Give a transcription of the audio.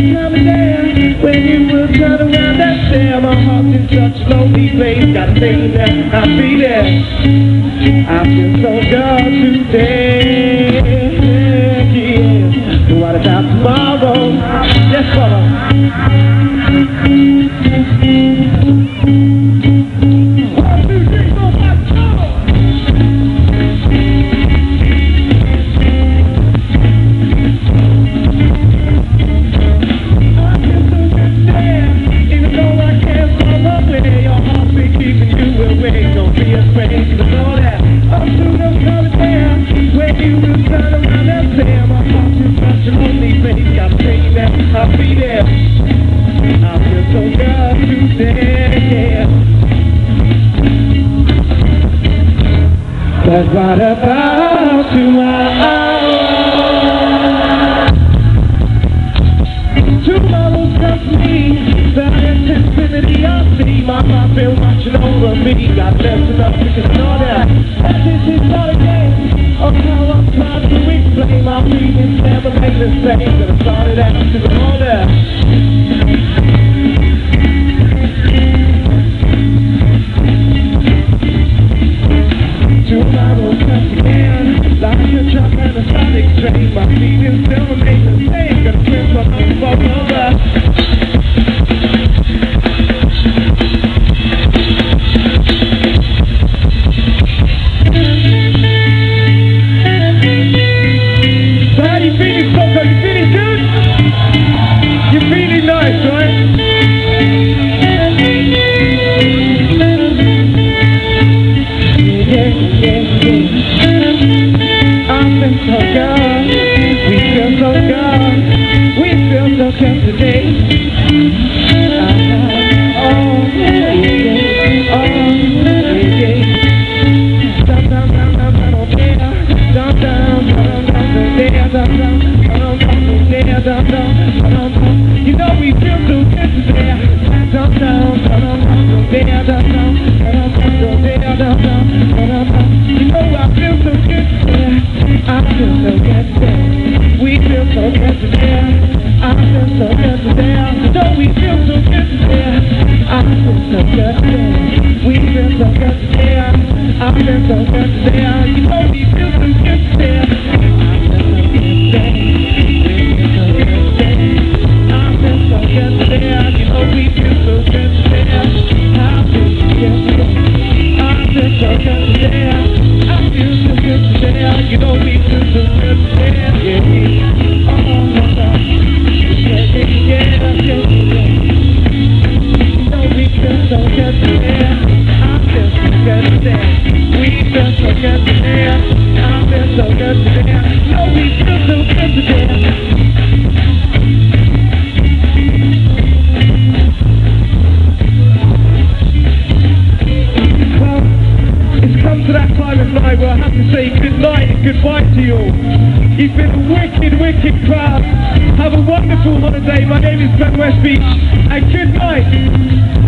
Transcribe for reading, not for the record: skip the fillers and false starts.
time and day when you will turn around that stare. My heart's in such a lonely place, gotta say that I feel it. I feel so good today, yeah. What about tomorrow? Yes, follow. That's right about to my hour. Tomorrow's got me, the intensity I see. My mind been watching over me. Got left enough to ignore that. And this is not a game of how I'm trying to explain. My feelings never make the same. That I started out to ignore that. You've been a wicked, wicked crowd. Have a wonderful holiday. My name is Ben Westbeech, and good night.